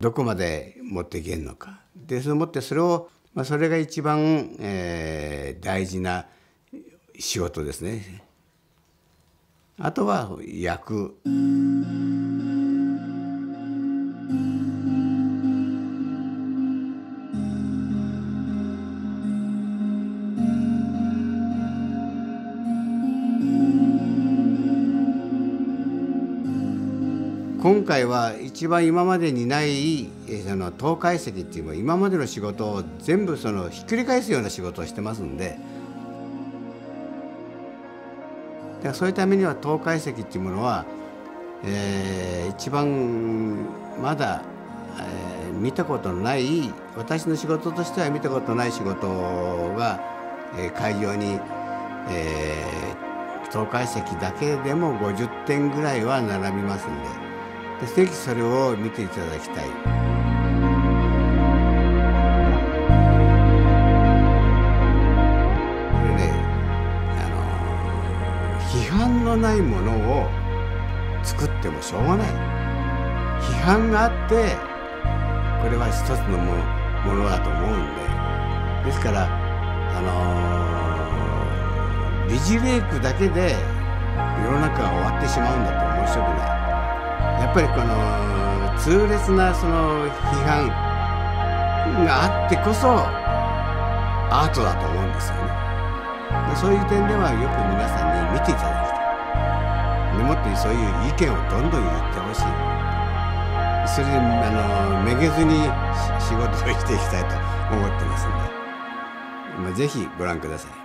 どこまで持っていけるのか。でそう思ってそれを、それが一番、大事な仕事ですね。あとは焼く。今回は一番今までにないその透解析っていうのは今までの仕事を全部そのひっくり返すような仕事をしてますんで、だからそういうためには透解析っていうものは、一番まだ、見たことのない、私の仕事としては見たことない仕事が、開業に、透解析だけでも50点ぐらいは並びますんで。ぜひそれを見ていただきたい。これね、批判のないものを作ってもしょうがない。批判があってこれは一つのものだと思うんで、ですから美辞麗句だけで世の中が終わってしまうんだと面白くない。やっぱりこの痛烈なその批判があってこそアートだと思うんですよね。そういう点ではよく皆さんに見ていただきたい。もっとそういう意見をどんどん言ってほしい。それでめげずに仕事をしていきたいと思ってますんで、ぜひご覧ください。